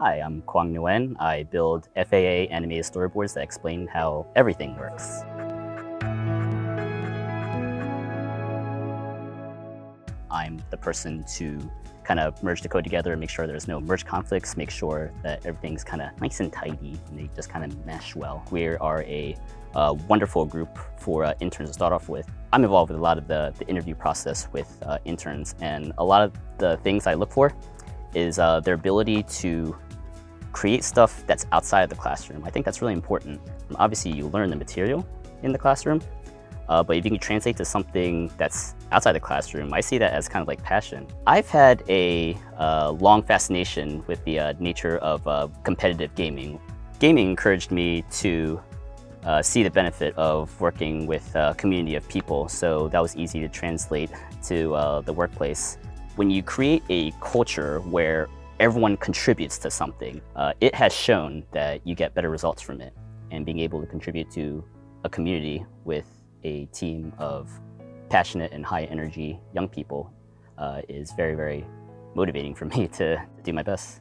Hi, I'm Cuong Nguyen. I build FAA animated storyboards that explain how everything works. I'm the person to kind of merge the code together and make sure there's no merge conflicts, make sure that everything's kind of nice and tidy and they just kind of mesh well. We are a wonderful group for interns to start off with. I'm involved with a lot of the interview process with interns, and a lot of the things I look for is their ability to create stuff that's outside of the classroom. I think that's really important. Obviously, you learn the material in the classroom, but if you can translate to something that's outside the classroom, I see that as kind of like passion. I've had a long fascination with the nature of competitive gaming. Gaming encouraged me to see the benefit of working with a community of people, so that was easy to translate to the workplace. When you create a culture where everyone contributes to something, it has shown that you get better results from it. And being able to contribute to a community with a team of passionate and high-energy young people is very, very motivating for me to do my best.